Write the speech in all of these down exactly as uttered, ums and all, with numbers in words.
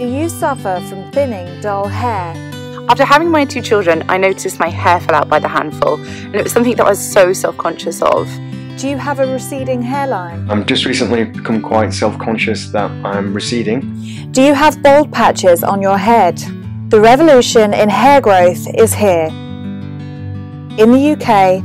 Do you suffer from thinning, dull hair? After having my two children, I noticed my hair fell out by the handful, and it was something that I was so self-conscious of. Do you have a receding hairline? I've just recently become quite self-conscious that I'm receding. Do you have bald patches on your head? The revolution in hair growth is here. In the U K,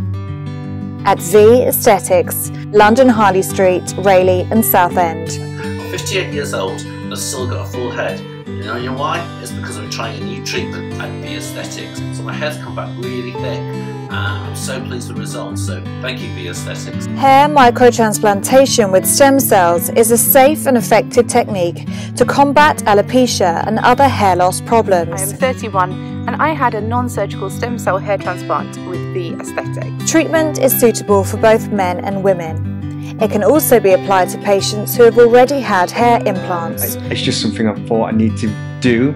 at Vie Aesthetics, London Harley Street, Rayleigh and Southend. I'm fifty-eight years old and I've still got a full head. You know why? It's because I'm trying a new treatment at Vie Aesthetics. So my hair's come back really thick and I'm so pleased with the results. So thank you, Vie Aesthetics. Hair microtransplantation with stem cells is a safe and effective technique to combat alopecia and other hair loss problems. I'm thirty-one. And I had a non-surgical stem cell hair transplant with Vie Aesthetics. Treatment is suitable for both men and women. It can also be applied to patients who have already had hair implants. It's just something I thought I need to do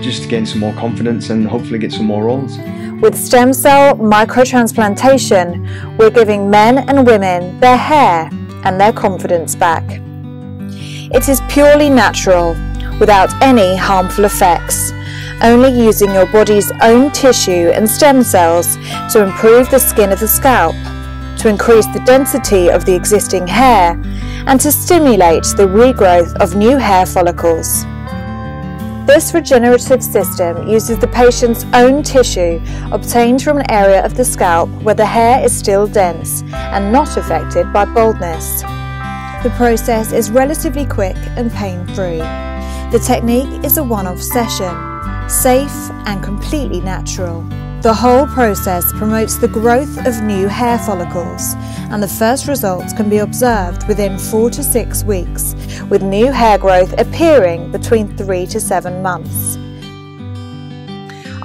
just to gain some more confidence and hopefully get some more roles. With stem cell microtransplantation, we're giving men and women their hair and their confidence back. It is purely natural, without any harmful effects. Only using your body's own tissue and stem cells to improve the skin of the scalp, to increase the density of the existing hair, and to stimulate the regrowth of new hair follicles. This regenerative system uses the patient's own tissue obtained from an area of the scalp where the hair is still dense and not affected by baldness. The process is relatively quick and pain-free. The technique is a one-off session. Safe and completely natural. The whole process promotes the growth of new hair follicles, and the first results can be observed within four to six weeks, with new hair growth appearing between three to seven months.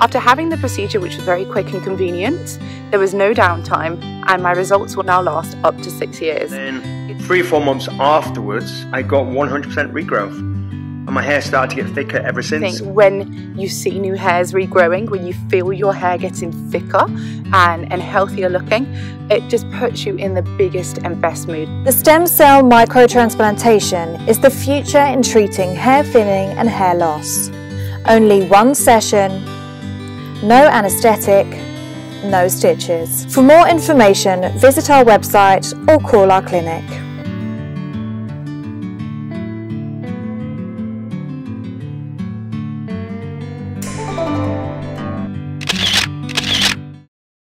After having the procedure, which was very quick and convenient, there was no downtime, and my results will now last up to six years. Then, three or four months afterwards, I got one hundred percent regrowth. And my hair started to get thicker ever since. When you see new hairs regrowing, when you feel your hair getting thicker and, and healthier looking, it just puts you in the biggest and best mood. The stem cell microtransplantation is the future in treating hair thinning and hair loss. Only one session, no anesthetic, no stitches. For more information, visit our website or call our clinic.